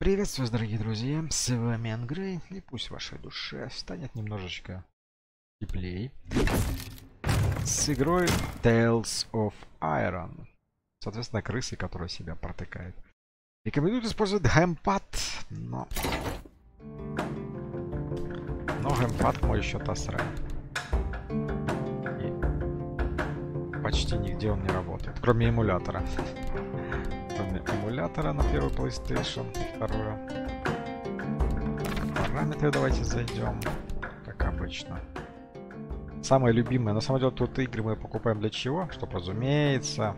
Приветствую, дорогие друзья, с вами Ангрей, и пусть ваша душа станет немножечко теплей с игрой Tails of Iron, соответственно, крысы, которая себя протыкает. Рекомендуют использовать гемпад, но гемпад мой еще тасрай. И почти нигде он не работает, кроме эмулятора. Эмулятора на первый PlayStation, вторую. Параметры давайте зайдем, как обычно. Самое любимое, на самом деле тут игры мы покупаем для чего? Чтобы, разумеется,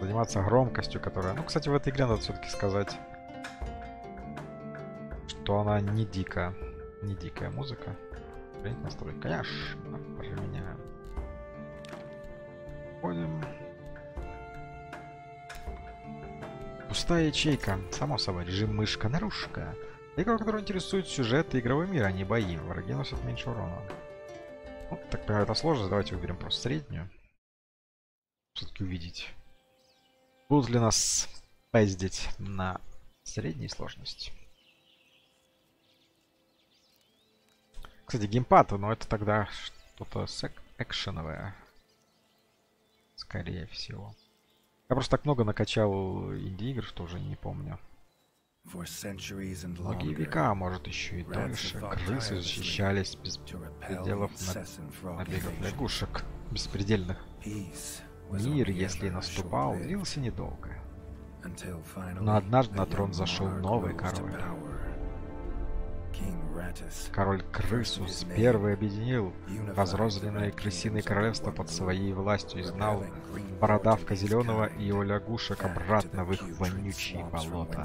заниматься громкостью, которая... Ну, кстати, в этой игре надо все-таки сказать, что она не дикая. Не дикая музыка. Принять настройки, конечно, применяем. Входим. Пустая ячейка. Само собой, режим мышка-нарушка. Игрок, который интересует сюжет и игровой мир, а не бои. Враги носят меньше урона. Ну, так понимаю, это сложно. Давайте выберем просто среднюю. Все-таки увидеть. Будут ли нас поездить на средней сложности. Кстати, геймпад, но это тогда что-то экшеновое. Скорее всего. Я просто так много накачал инди-игр, что уже не помню. Многие века, может еще и дольше, крысы защищались без пределов набегов лягушек. Беспредельных. Мир, если и наступал, длился недолго. Но однажды на трон зашел новый король. Король Крысус Первый объединил разрозненные крысиные королевства под своей властью и знал Парадавка Зеленого и его лягушек обратно в их вонючие болота.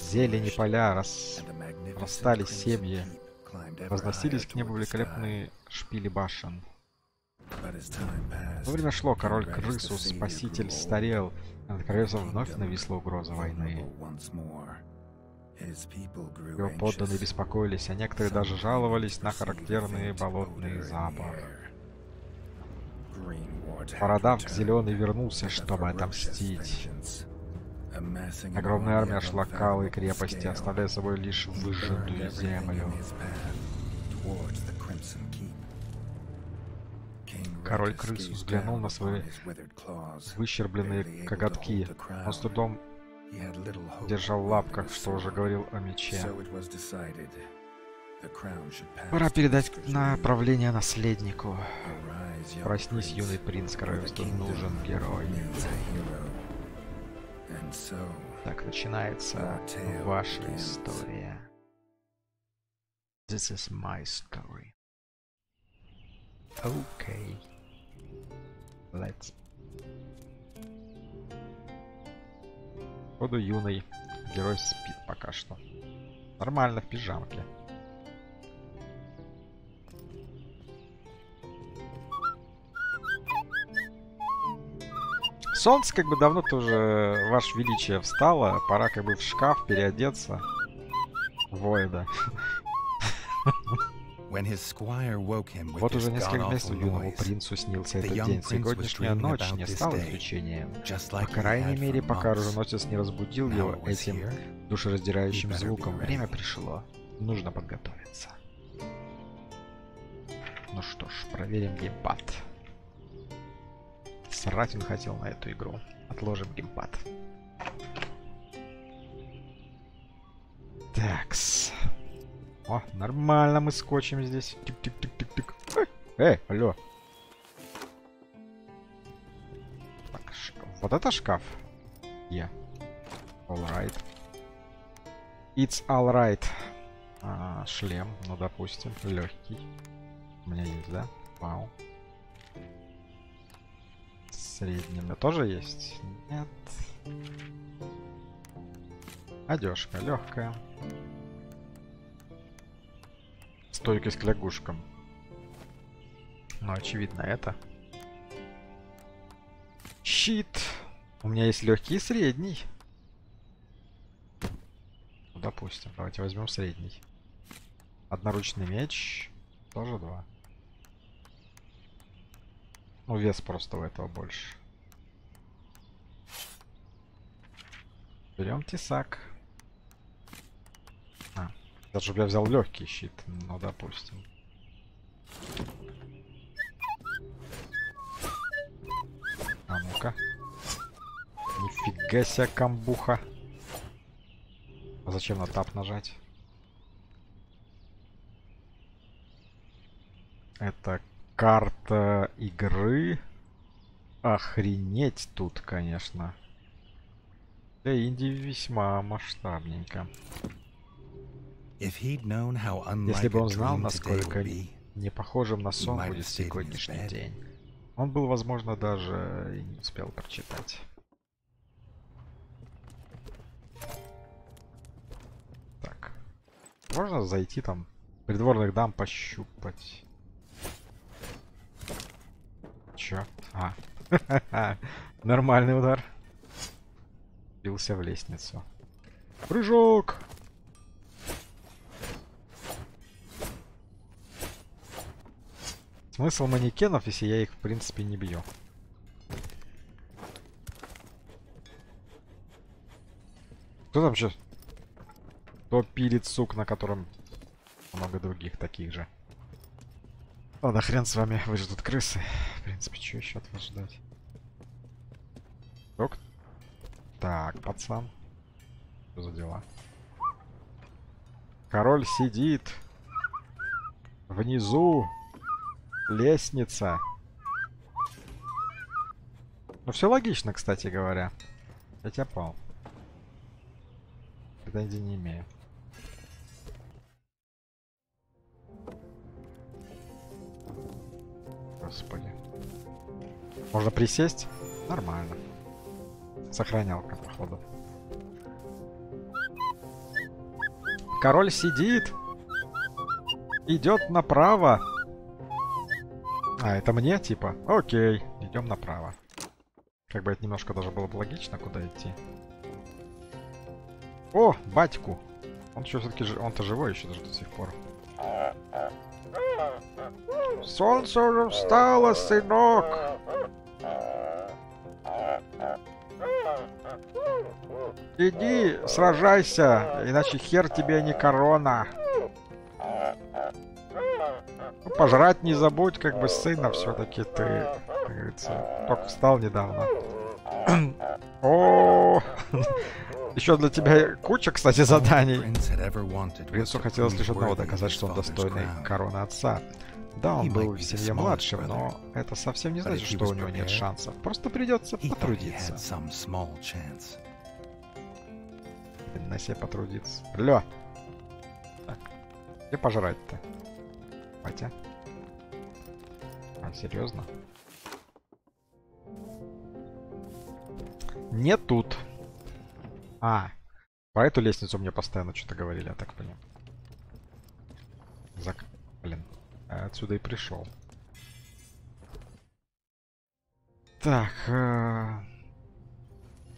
Зелени поля растали семьи, возносились к небу великолепные шпили башен. Но время шло, король Крысус, спаситель, старел, и над королевством вновь нависла угроза войны. Его подданные беспокоились, а некоторые даже жаловались на характерный болотный запах. Парадавк Зеленый вернулся, чтобы отомстить. Огромная армия шла к Калой крепости, оставляя собой лишь выжженную землю. Король крыс взглянул на свои выщербленные коготки. Он с трудом держал в лапках, что уже говорил о мече. Пора передать направление наследнику. Проснись, юный принц королевства, нужен герой. Так начинается ваша история. This is my story. Окей. Let's. Ходу юный. Герой спит пока что. Нормально, в пижамке. Солнце как бы давно тоже, ваше величие, встало. Пора как бы в шкаф переодеться. Войда. Вот уже несколько месяцев юному принцу снился этот день. Сегодняшняя ночь не стала исключением. По крайней мере, пока оруженосец не разбудил его этим душераздирающим звуком. Время пришло. Нужно подготовиться. Ну что ж, проверим геймпад. Срать он хотел на эту игру. Отложим геймпад. Такс. О, нормально мы скотчем здесь. Тик-тик-тик-тик-тик. Алло. Так, шкаф. Вот это шкаф? Yeah. Alright. It's alright. А, шлем, ну допустим, легкий. У меня есть, да? Вау. Средний у меня тоже есть? Нет. Одежка легкая. Стойкость к лягушкам. Ну, очевидно, это. Щит. У меня есть легкий и средний. Ну, допустим, давайте возьмем средний. Одноручный меч. Тоже два. Ну, вес просто у этого больше. Берем тесак. Даже я взял легкий щит, ну допустим. А ну-ка. Нифига себе камбуха. А зачем на тап нажать? Это карта игры. Охренеть тут, конечно. Для Индии весьма масштабненько. Если бы он знал, насколько не похожим на сон будет сегодняшний день, он был, возможно, даже и не успел прочитать. Так. Можно зайти там, придворных дам пощупать? Чё? А. Нормальный удар. Бился в лестницу. Прыжок! Смысл манекенов, если я их в принципе не бью? Кто там сейчас? Кто пилит сук, на котором много других таких же? Ладно, хрен с вами, вы же тут крысы. В принципе, что еще от вас ждать? Ок. Так, пацан. Что за дела? Король сидит. Внизу. Лестница. Ну все логично, кстати говоря. Я тебя пал. Претензий не имею. Господи. Можно присесть? Нормально. Сохранялка, походу. Король сидит. Идет направо. А, это мне, типа? Окей, идем направо. Как бы это немножко даже было бы логично, куда идти. О, батьку! Он еще все-таки он-то живой еще даже до сих пор. Солнце уже встало, сынок! Иди, сражайся, иначе хер тебе не корона. Пожрать не забудь, как бы сына все-таки ты, как говорится, только встал недавно. О, еще для тебя куча, кстати, заданий. Принцу хотелось лишь одного — доказать, что он достойный короны отца. Да, он был в семье младшим, но это совсем не значит, что у него нет шансов. Просто придется потрудиться. На себе потрудиться. Лё. Так. Где пожрать-то? Хотя. А, серьезно? Не тут. А. По эту лестницу мне постоянно что-то говорили, я так понял. Зак... Блин. Отсюда и пришел. Так. С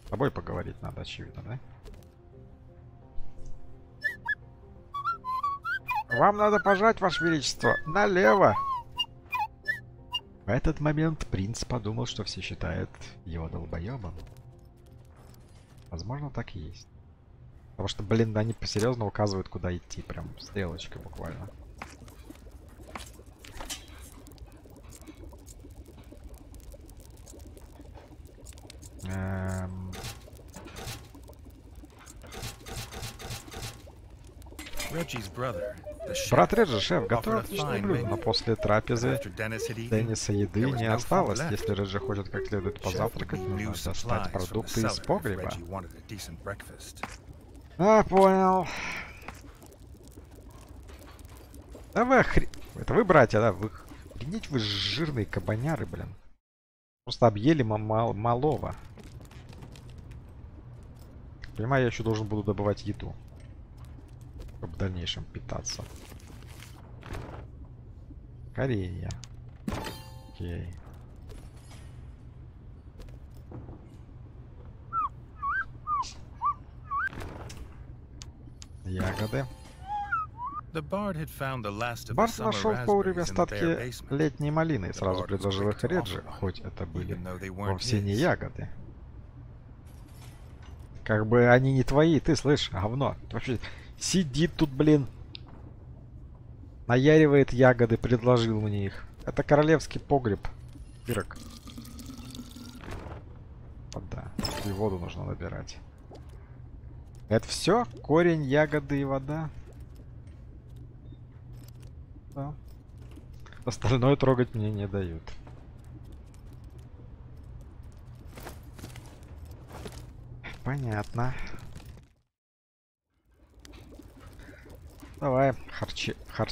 тобой поговорить надо, очевидно, да? Вам надо пожать, Ваше Величество, налево. В этот момент принц подумал, что все считают его долбоебом. Возможно, так и есть. Потому что, блин, они посерьезно указывают, куда идти. Прям стрелочкой буквально. Брат Реджи, шеф, готовит отличное блюдо, но после трапезы Денниса еды не осталось. Если Реджи хочет как следует позавтракать, нужно достать продукты из погреба. А, понял. Да вы охренеть. Это вы, братья, да? Вы охренеть, вы жирные кабаняры, блин. Просто объели малого. Понимаю, я еще должен буду добывать еду, чтобы в дальнейшем питаться. Коренья. Окей. Ягоды. Бард нашел в погребе остатки летней малины и сразу предложил их Реджи, хоть это были вовсе не ягоды. Как бы они не твои, ты слышишь, говно. Вообще сидит тут, блин. Наяривает ягоды, предложил мне их. Это королевский погреб. Пирог. Да, и воду нужно набирать. Это все? Корень, ягоды и вода? Да. Остальное трогать мне не дают. Понятно. Давай,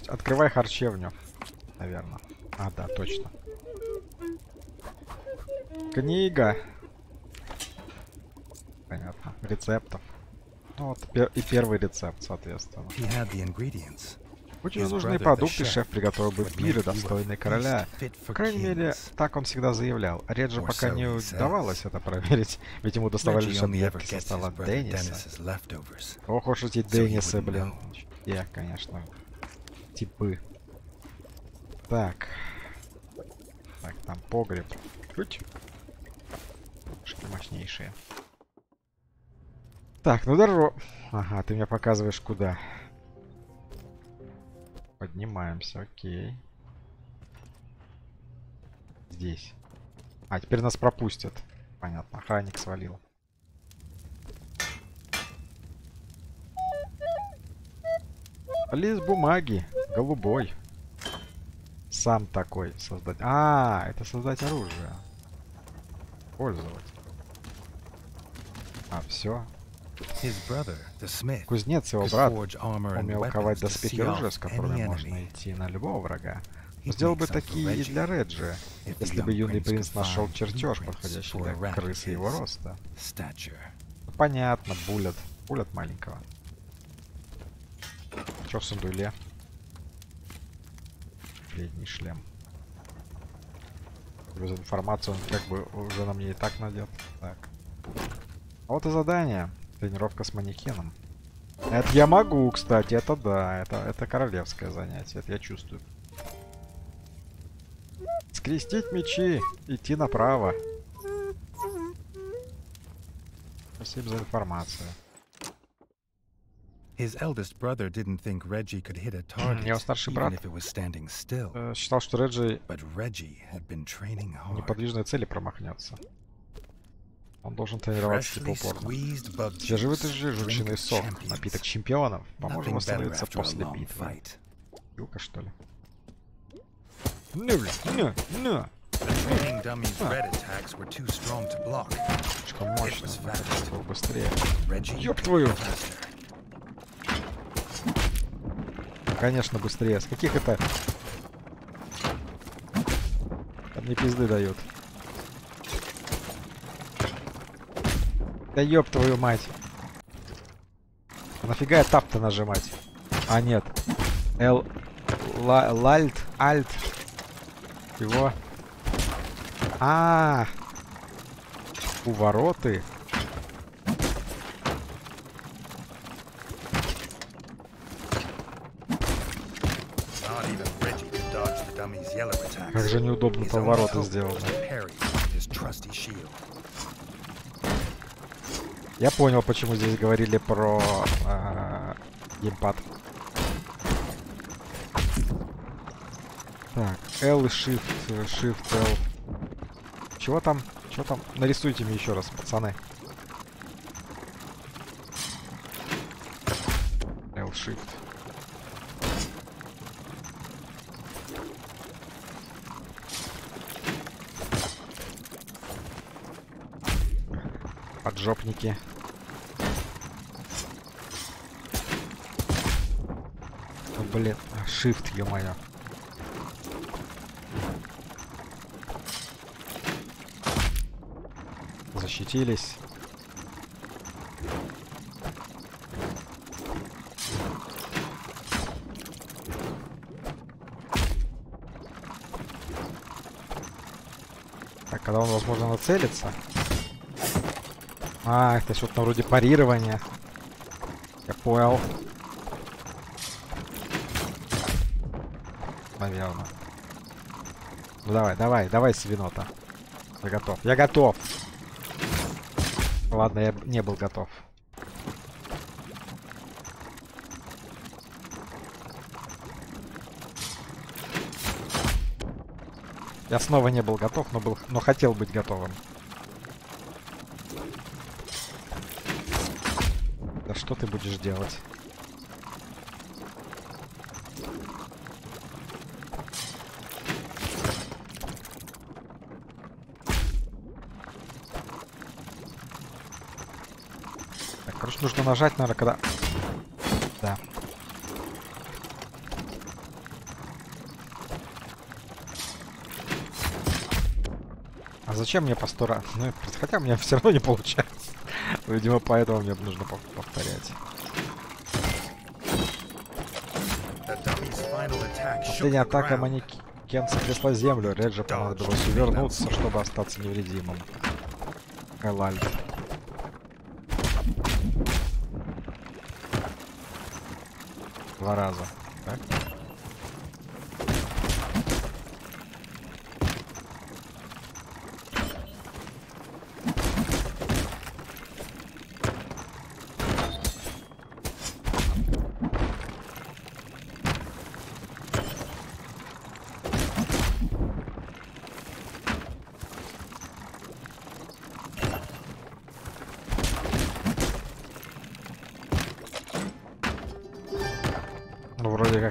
открывай харчевню. Наверное. А, да, точно. Книга. Понятно. Рецептов. Ну, вот и первый рецепт, соответственно. Очень нужные продукты шеф приготовил бы пиры, достойные короля. По крайней мере, так он всегда заявлял. Реджи пока не удавалось это проверить, ведь ему доставали лишь отметки со стола Денниса. Ох уж эти Деннисы, блин. Я, конечно. Типы. Так. Так, там погреб. Чуть. Пушки мощнейшие. Так, ну дорогу. Ага, ты мне показываешь куда. Поднимаемся, окей. Здесь. А, теперь нас пропустят. Понятно, охранник свалил. Лист бумаги. Голубой. Сам такой создать. А, это создать оружие. Пользовать. А, все. Кузнец, его брат, умел ковать доспехи оружия, с которыми можно идти на любого врага. Сделал бы такие и для Реджи, если бы юный принц нашел чертеж, подходящий для крысы его роста. Понятно, булят. Булят маленького. Чё в сундуле? Передний шлем. Без информации он как бы уже на мне и так надет. Так. А вот и задание. Тренировка с манекеном. Это я могу, кстати, это да. Это королевское занятие, это я чувствую. Скрестить мечи, идти направо. Спасибо за информацию. Его старший брат считал, что Реджи неподвижной цели промахнется. Он должен тренироваться упорно. Свежевытащенный жучиный сок, напиток чемпионов, поможет восстановиться после битвы. Юка, что ли? Слишком мощно. Был быстрее. Ёб твою! Конечно, быстрее. С каких это? Там мне пизды дают. Да ёб твою мать. Нафига я тап-то нажимать? А, нет. Альт. Его. А, повороты. Как же неудобно повороты сделаны. Я понял, почему здесь говорили про гемпад. Так, L и Shift L. Чего там? Чего там? Нарисуйте мне еще раз, пацаны. L Shift. Поджопники. О, блин, shift, ё-моё. Защитились. Так, когда он, возможно, нацелится. А, это что-то вроде парирования. Я понял. Наверное. Ну, давай, давай, давай, свинота. Я готов. Я готов. Ладно, я не был готов. Я снова не был готов, но хотел быть готовым. Да что ты будешь делать? Так, короче, нужно нажать, наверное, когда... Да. А зачем мне по 100 раз? Ну, хотя у меня все равно не получается. Видимо, поэтому мне нужно повторять. Последняя атака манекен сотрясла землю. Реджи понадобилось увернуться, чтобы остаться невредимым. Элаль. Два раза. Так.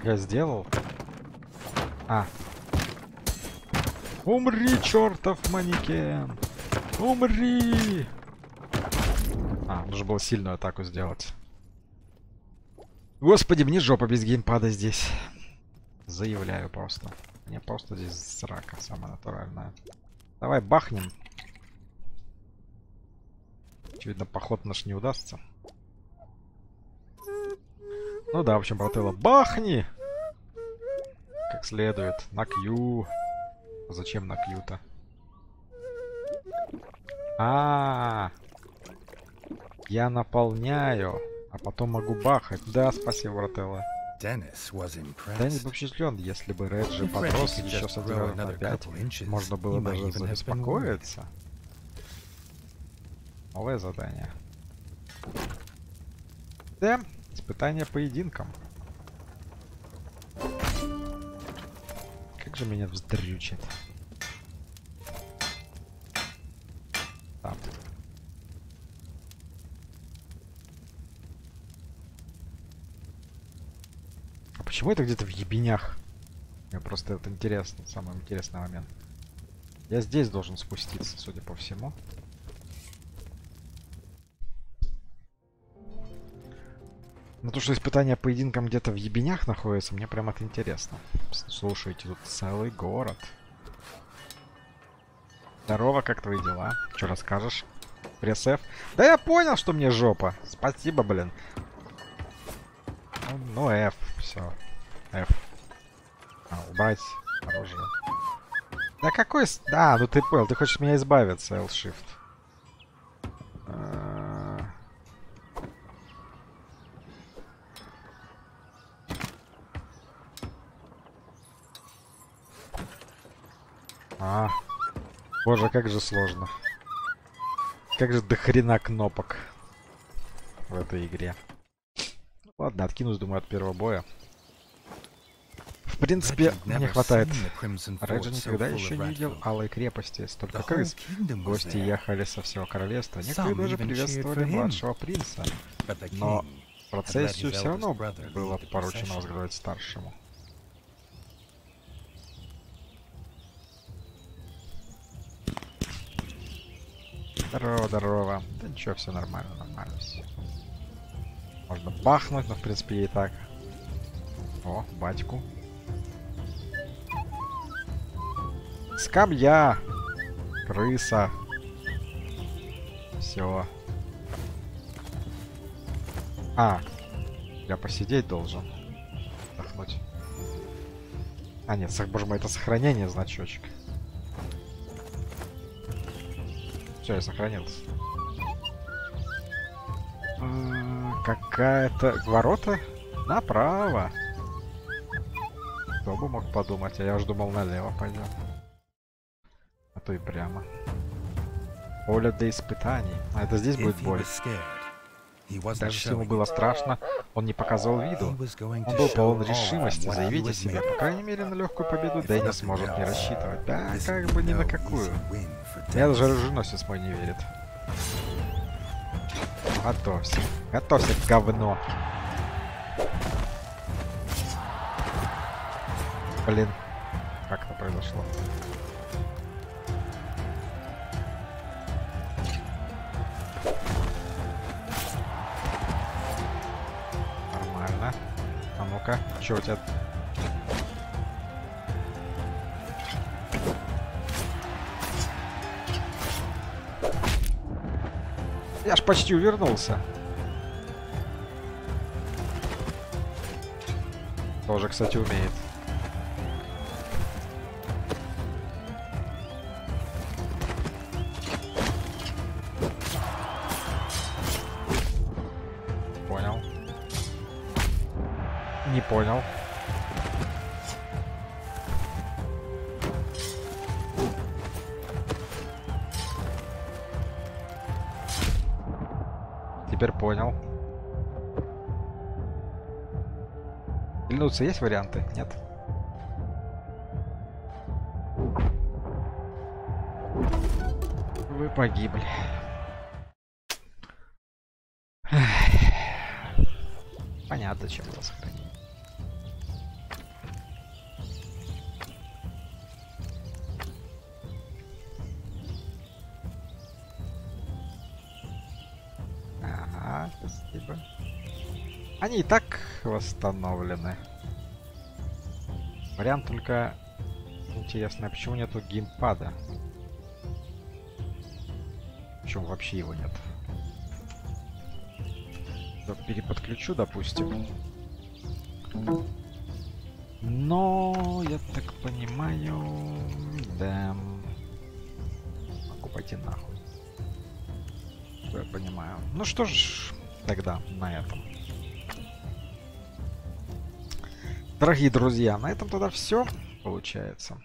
Я сделал. А. Умри, чертов манекен. Умри. А, нужно было сильную атаку сделать. Господи, мне жопа без геймпада здесь. Заявляю просто. Мне просто здесь срака самая натуральная. Давай бахнем. Очевидно, поход наш не удастся. Ну да, в общем, Балтела, бахни! Как следует. На Q. Зачем на Q-то? Я наполняю, а потом могу бахать. Да, спасибо, Бартелла. Деннис был впечатлен, если бы Реджи подрос еще с 1 на 5. Можно было даже забеспокоиться. Новое задание. Да, испытание поединком. Как же меня вздрючит. Там. А почему это где-то в ебенях? Мне просто это интересно, самый интересный момент. Я здесь должен спуститься, судя по всему. Ну то, что испытание поединком где-то в ебенях находится, мне прям это интересно. Слушайте, тут целый город. Здорово, как твои дела? Что расскажешь? Пресс-F. Да я понял, что мне жопа. Спасибо, блин. Ну, F. Все. F. Убрать оружие. Да какой... Да, ну ты понял. Ты хочешь меня избавиться, L-Shift. Боже, как же сложно. Как же дохрена кнопок в этой игре. Ладно, откинусь, думаю, от первого боя. В принципе, мне хватает. Реджи никогда еще не видел Алой крепости. Столько крыс. Гости ехали со всего королевства. Некоторые даже приветствовали младшего принца. Но процессию все равно было поручено возглавлять старшему. Здорово, здорово. Да ничего, все нормально, нормально все. Можно бахнуть, но в принципе и так. О, батьку. Скамья! Крыса. Все. Я посидеть должен. Отдохнуть. А, нет, боже мой, это сохранение, значочек. Все, я сохранился. Какая-то... Ворота? Направо. Кто бы мог подумать? А я уже думал, налево пойдем. А то и прямо. Поле для испытаний. А это здесь будет бой. Даже если ему было страшно, он не показывал виду. Он был полон решимости заявить о себе. По крайней мере, на легкую победу Дэнни сможет не рассчитывать. Да, как бы ни на какую. Я даже оруженосец мой не верит. Готовься. Готовься, говно. Блин. Как это произошло? Нормально. А ну-ка, что у тебя? Я ж почти увернулся. Тоже, кстати, умеет. Понял. Не понял. Теперь понял. Льнуться есть варианты? Нет. Вы погибли. Понятно, чем было сохранение. Спасибо. Они и так восстановлены. Вариант только интересный, а почему нету геймпада? Почему вообще его нет? Я переподключу, допустим. Но я так понимаю, да, могу пойти нахуй. Я понимаю. Ну что ж, тогда на этом. Дорогие друзья, на этом тогда все получается.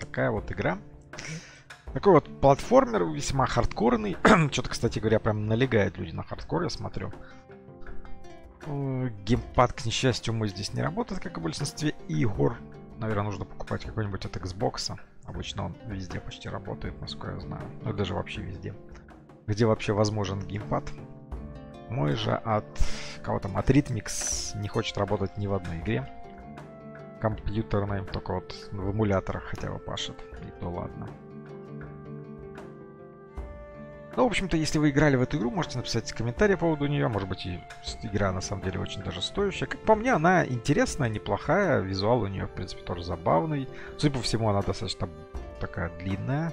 Такая вот игра. Такой вот платформер, весьма хардкорный. Что-то, кстати говоря, прям налегают люди на хардкор, я смотрю. Геймпад, к несчастью, мой здесь не работает, как и в большинстве игр. Наверное, нужно покупать какой-нибудь от Xbox. Обычно он везде почти работает, насколько я знаю. Ну, даже вообще везде. Где вообще возможен геймпад. Мой же от... кого там? От Rhythmics не хочет работать ни в одной игре. Компьютерной, только вот в эмуляторах хотя бы пашет. И то ладно. Ну, в общем-то, если вы играли в эту игру, можете написать комментарий по поводу нее. Может быть, и игра на самом деле очень даже стоящая. Как по мне, она интересная, неплохая. Визуал у нее, в принципе, тоже забавный. Судя по всему, она достаточно такая длинная.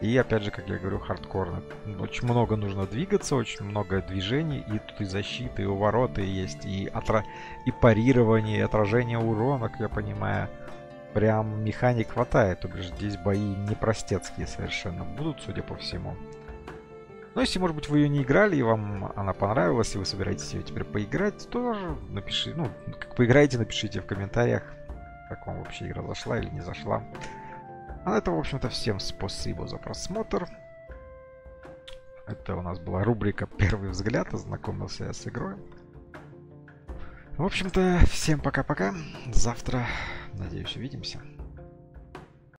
И, опять же, как я говорю, хардкорная. Очень много нужно двигаться, очень много движений. И тут и защиты, и увороты есть, и парирование, и отражение урона, как я понимаю. Прям механик хватает. То бишь, здесь бои не простецкие совершенно будут, судя по всему. Но если, может быть, вы ее не играли, и вам она понравилась, и вы собираетесь ее теперь поиграть, тоже напишите, ну, как поиграете, напишите в комментариях, как вам вообще игра зашла или не зашла. А на этом, в общем-то, всем спасибо за просмотр. Это у нас была рубрика «Первый взгляд», ознакомился я с игрой. В общем-то, всем пока-пока. Завтра, надеюсь, увидимся.